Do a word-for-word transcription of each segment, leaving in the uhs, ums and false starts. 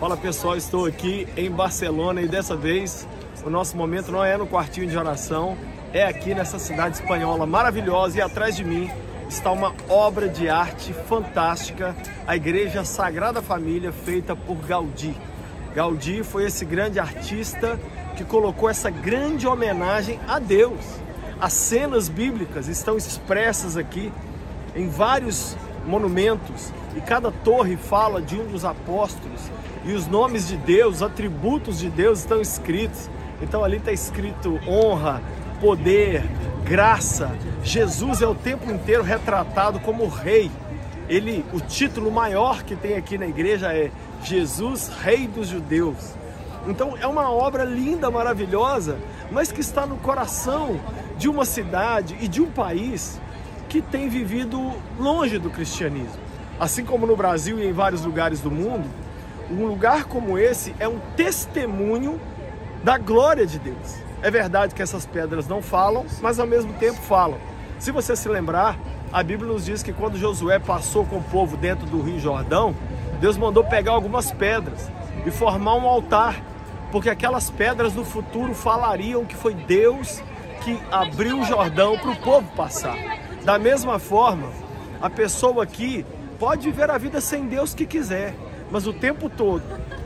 Fala pessoal, estou aqui em Barcelona e dessa vez o nosso momento não é no quartinho de oração, é aqui nessa cidade espanhola maravilhosa e atrás de mim está uma obra de arte fantástica, a igreja Sagrada Família feita por Gaudí. Gaudí foi esse grande artista que colocou essa grande homenagem a Deus. As cenas bíblicas estão expressas aqui em vários monumentos e cada torre fala de um dos apóstolos e os nomes de Deus, atributos de Deus estão escritos. Então ali está escrito honra, poder, graça. Jesus é o tempo inteiro retratado como rei. Ele, o título maior que tem aqui na igreja é Jesus, Rei dos Judeus. Então é uma obra linda, maravilhosa, mas que está no coração de uma cidade e de um país que tem vivido longe do cristianismo. Assim como no Brasil e em vários lugares do mundo, um lugar como esse é um testemunho da glória de Deus. É verdade que essas pedras não falam, mas ao mesmo tempo falam. Se você se lembrar, a Bíblia nos diz que quando Josué passou com o povo dentro do rio Jordão, Deus mandou pegar algumas pedras e formar um altar, porque aquelas pedras no futuro falariam que foi Deus que abriu o Jordão para o povo passar. Da mesma forma, a pessoa aqui pode viver a vida sem Deus que quiser, mas o tempo todo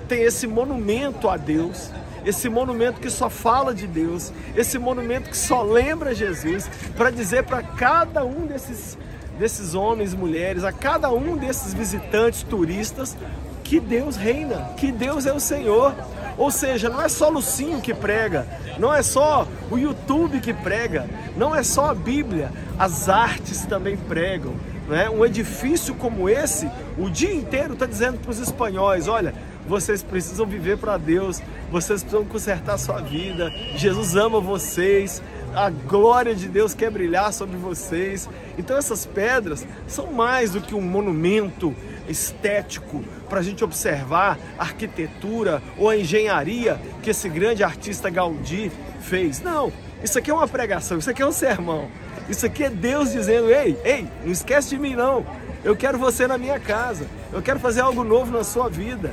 tem esse monumento a Deus, esse monumento que só fala de Deus, esse monumento que só lembra Jesus, para dizer para cada um desses, desses homens e mulheres, a cada um desses visitantes turistas, que Deus reina, que Deus é o Senhor. Ou seja, não é só Lucinho que prega, não é só o YouTube que prega, não é só a Bíblia, as artes também pregam, né? Um edifício como esse, o dia inteiro está dizendo para os espanhóis, olha, vocês precisam viver para Deus, vocês precisam consertar a sua vida, Jesus ama vocês, a glória de Deus quer brilhar sobre vocês. Então essas pedras são mais do que um monumento estético para a gente observar a arquitetura ou a engenharia que esse grande artista Gaudí fez. Não, isso aqui é uma pregação, isso aqui é um sermão, isso aqui é Deus dizendo, ei, ei, não esquece de mim não, eu quero você na minha casa, eu quero fazer algo novo na sua vida.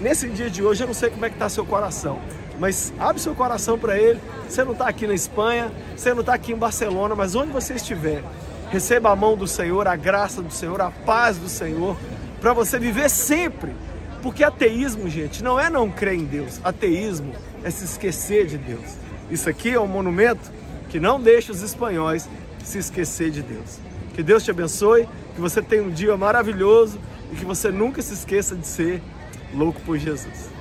Nesse dia de hoje, eu não sei como é que está seu coração, mas abre seu coração para Ele. Você não está aqui na Espanha, você não está aqui em Barcelona, mas onde você estiver, receba a mão do Senhor, a graça do Senhor, a paz do Senhor, para você viver sempre. Porque ateísmo, gente, não é não crer em Deus. Ateísmo é se esquecer de Deus. Isso aqui é um monumento que não deixa os espanhóis se esquecer de Deus. Que Deus te abençoe, que você tenha um dia maravilhoso e que você nunca se esqueça de ser louco por Jesus.